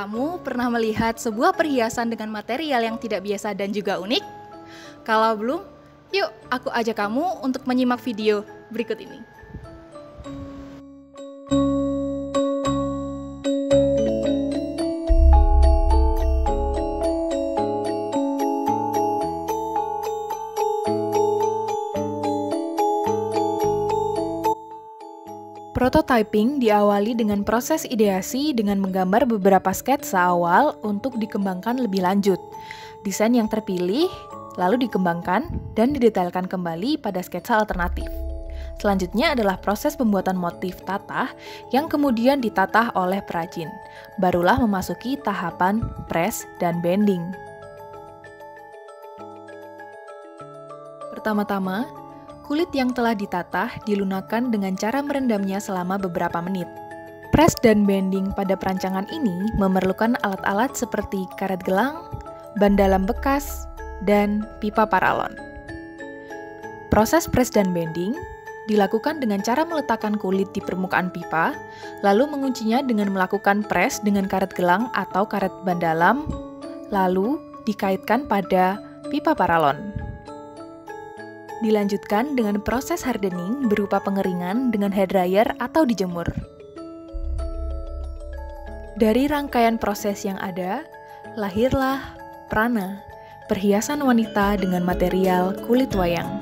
kamu pernah melihat sebuah perhiasan dengan material yang tidak biasa dan juga unik? Kalau belum, yuk aku ajak kamu untuk menyimak video berikut ini. Prototyping diawali dengan proses ideasi dengan menggambar beberapa sketsa awal untuk dikembangkan lebih lanjut. Desain yang terpilih lalu dikembangkan dan didetailkan kembali pada sketsa alternatif. Selanjutnya adalah proses pembuatan motif tatah yang kemudian ditatah oleh perajin. Barulah memasuki tahapan press dan bending. Pertama-tama, kulit yang telah ditatah dilunakkan dengan cara merendamnya selama beberapa menit. Press dan bending pada perancangan ini memerlukan alat-alat seperti karet gelang, ban dalam bekas, dan pipa paralon. Proses press dan bending dilakukan dengan cara meletakkan kulit di permukaan pipa, lalu menguncinya dengan melakukan press dengan karet gelang atau karet ban dalam, lalu dikaitkan pada pipa paralon. Dilanjutkan dengan proses hardening berupa pengeringan dengan hair dryer atau dijemur. Dari rangkaian proses yang ada, lahirlah prana, perhiasan wanita dengan material kulit wayang.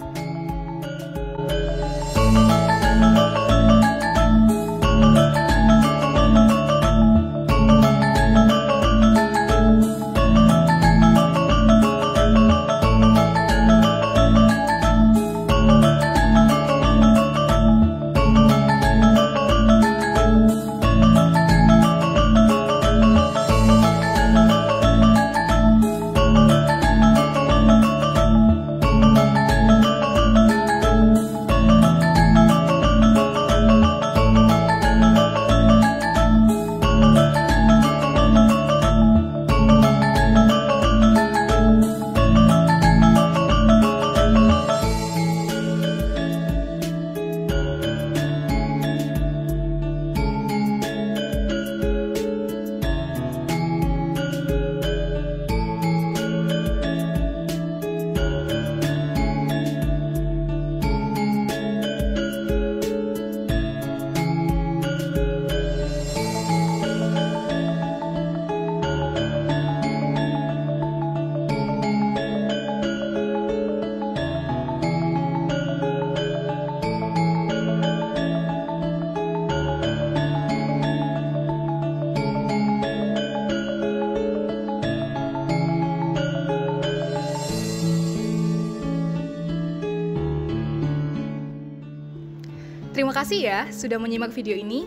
Terima kasih ya sudah menyimak video ini.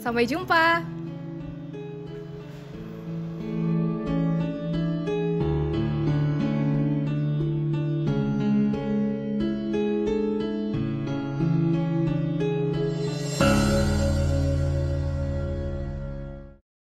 Sampai jumpa!